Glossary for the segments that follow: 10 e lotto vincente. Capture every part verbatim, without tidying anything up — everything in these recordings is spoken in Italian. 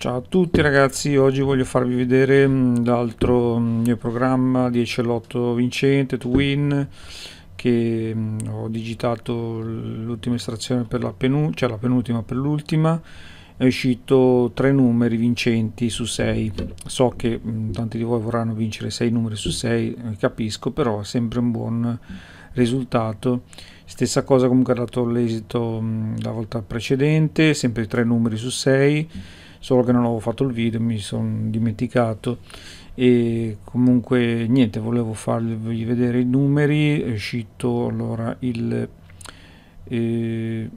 Ciao a tutti ragazzi, oggi voglio farvi vedere l'altro mio programma dieci e lotto vincente to win, che ho digitato l'ultima estrazione per la, penu cioè la penultima per l'ultima. È uscito tre numeri vincenti su sei. So che tanti di voi vorranno vincere sei numeri su sei, capisco, però è sempre un buon risultato. Stessa cosa comunque ha dato l'esito la volta precedente, sempre tre numeri su sei, solo che non avevo fatto il video, mi sono dimenticato. E comunque niente, volevo farvi vedere i numeri. È uscito allora il eh,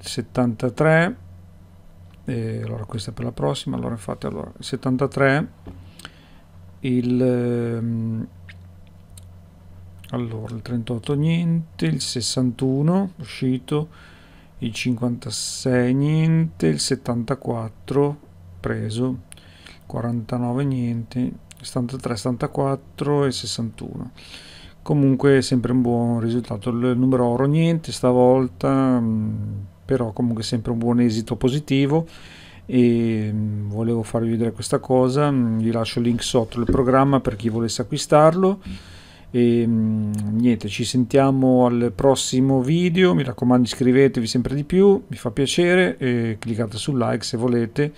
settantatré, eh, allora questa è per la prossima. Allora infatti allora il settantatré, il eh, allora il trentotto niente, il sessantuno uscito, il cinquantasei niente, il settantaquattro preso, il quarantanove niente, settantatré, settantaquattro e sessantuno. Comunque sempre un buon risultato. Il numero oro niente stavolta, però comunque sempre un buon esito positivo, e volevo farvi vedere questa cosa. Vi lascio il link sotto il programma per chi volesse acquistarlo. E niente, ci sentiamo al prossimo video. Mi raccomando, iscrivetevi sempre di più, mi fa piacere, e cliccate sul like se volete,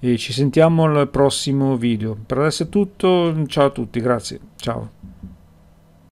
e ci sentiamo al prossimo video. Per adesso è tutto, ciao a tutti, grazie, ciao.